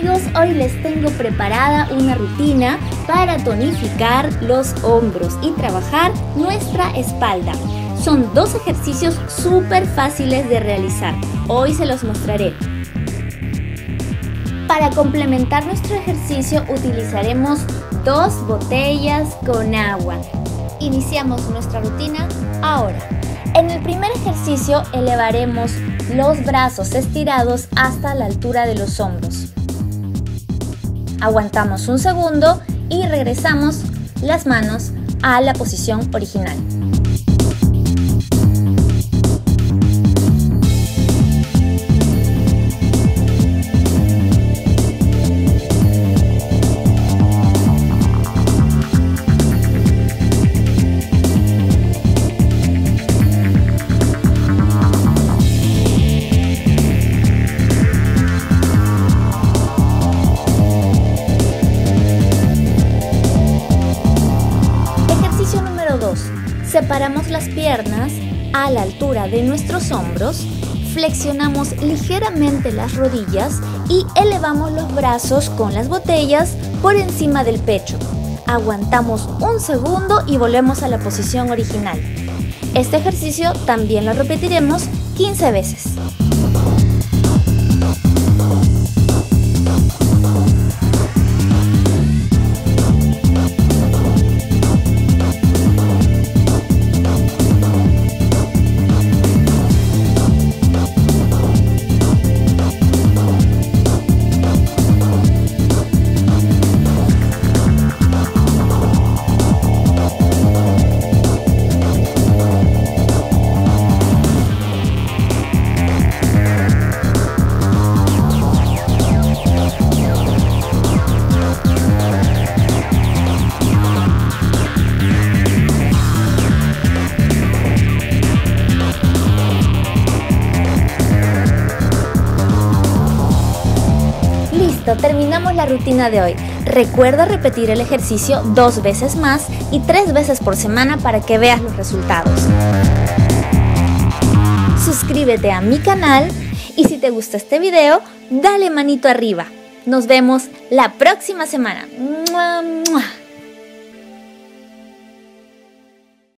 amigos, hoy les tengo preparada una rutina para tonificar los hombros y trabajar nuestra espalda. Son dos ejercicios súper fáciles de realizar, hoy se los mostraré. Para complementar nuestro ejercicio utilizaremos dos botellas con agua. Iniciamos nuestra rutina ahora. En el primer ejercicio elevaremos los brazos estirados hasta la altura de los hombros. Aguantamos un segundo y regresamos las manos a la posición original. Separamos las piernas a la altura de nuestros hombros, flexionamos ligeramente las rodillas y elevamos los brazos con las botellas por encima del pecho. Aguantamos un segundo y volvemos a la posición original. Este ejercicio también lo repetiremos 15 veces. Terminamos la rutina de hoy. Recuerda repetir el ejercicio 2 veces más y 3 veces por semana para que veas los resultados. Suscríbete a mi canal y si te gusta este video, dale manito arriba. Nos vemos la próxima semana. ¡Mua, mua!